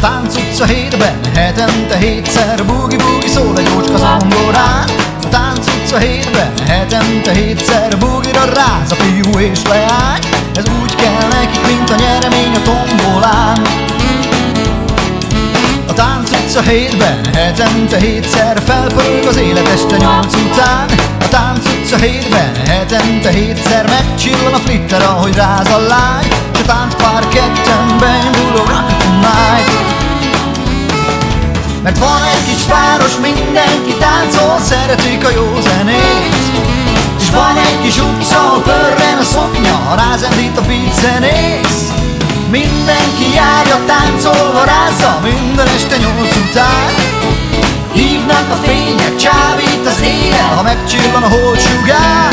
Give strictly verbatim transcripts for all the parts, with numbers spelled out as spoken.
Tánc utca hétben, hetente hétszer, búgi-búgi szól egy ócska zongorán. A Tánc utca hétben, hetente hétszer, búgira ráz a fiú és leány. Ez úgy kell nekik, mint a nyeremény a tombolán. A Tánc utca hétben, hetente hétszer, felpörög az élet este nyolc után. A Tánc utca hétben, hetente hétszer, megcsillan a flitter, ahogy ráz a lány. A táncpár ketten beindul a rock tonight, mert van egy kis város, mindenki táncol, szeretik a jó zenét. És van egy kis utca, ahol pörren a szoknya, rázendít a beat zenész. Mindenki járja, táncolva rázza, minden este nyolc után. Hívnak a fények, csábít az éjjel, ha megcsillan a holdsugár.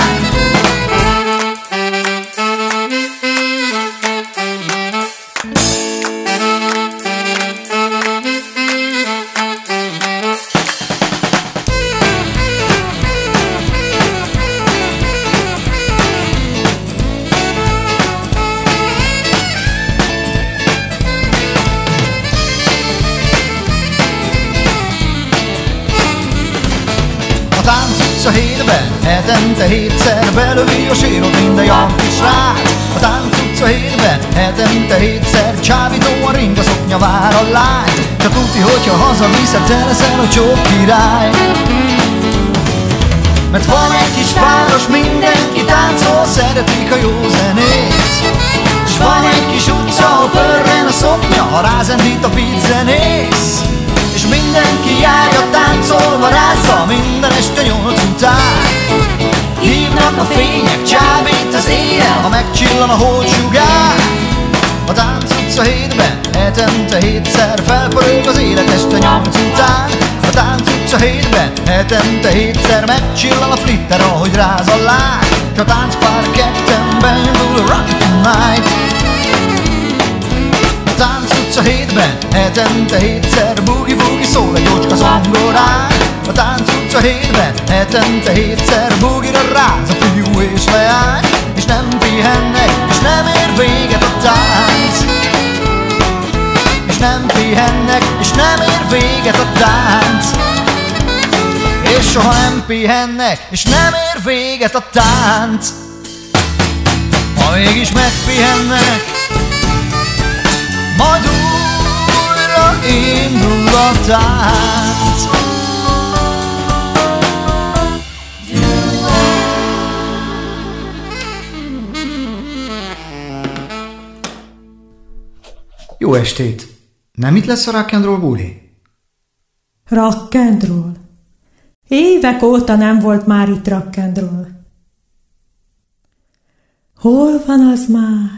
A Tánc utca hétben, hetente hétszer, belövi a sírot minden jav is rád. A Tánc utca hétben, hetente hétszer, csábító a ring, a szoknya vár a lány. Te tudti, hogyha hazaviszed, te leszel a csók király. Mert van egy kis város, mindenki táncol, szeretik a jó zenét. S van egy kis utca, ahol pörren a szoknya, rázendít a beat zenész. És mindenki járja, táncolva rázza, minden este nyolc után. Hívnak a fények, csábít az éjjel, ha megcsillan a holdsugár. A Tánc utca hétben, hetente hétszer, felpörög az élet este nyolc után. A Tánc utca hétben, hetente hétszer, megcsillan a flitter, ahogy ráz a lány. S a táncpár ketten beindul a rock tonight. A Tánc utca hétben, hetente hétszer, boogie-woogie szól egy ócska zongorán. A Tánc utca hétben, hetente hétszer, boogie-ra ráz a fiú és leány. És nem pihennek, és nem ér véget a tánc. És nem pihennek, és nem ér véget a tánc. És soha nem pihennek, és nem ér véget a tánc. Ha mégis megpihennek, majd újra indul a tánc. Jó estét! Nem itt lesz a rock and roll buli? Rock and roll. Évek óta nem volt már itt rock and roll. Hol van az már?